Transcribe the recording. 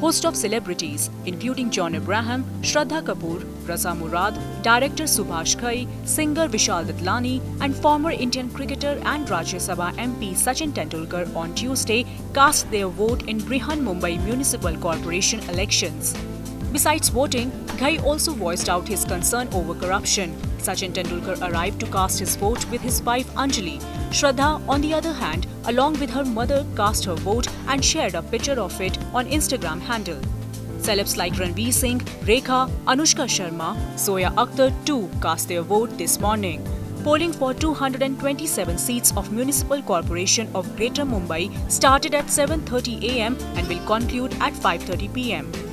host of celebrities including John Abraham, Shraddha Kapoor, Raza Murad, director Subhash Ghai, singer Vishal Dadlani and former Indian cricketer and Rajya Sabha MP Sachin Tendulkar on Tuesday cast their vote in Brihanmumbai Municipal Corporation elections. Besides voting, Ghai also voiced out his concern over corruption. Sachin Tendulkar arrived to cast his vote with his wife Anjali. Shraddha, on the other hand, along with her mother, cast her vote and shared a picture of it on Instagram handle. Celebs like Ranveer Singh, Rekha, Anushka Sharma, Zoya Akhtar too cast their vote this morning. Polling for 227 seats of Municipal Corporation of Greater Mumbai started at 7:30 am and will conclude at 5:30 pm.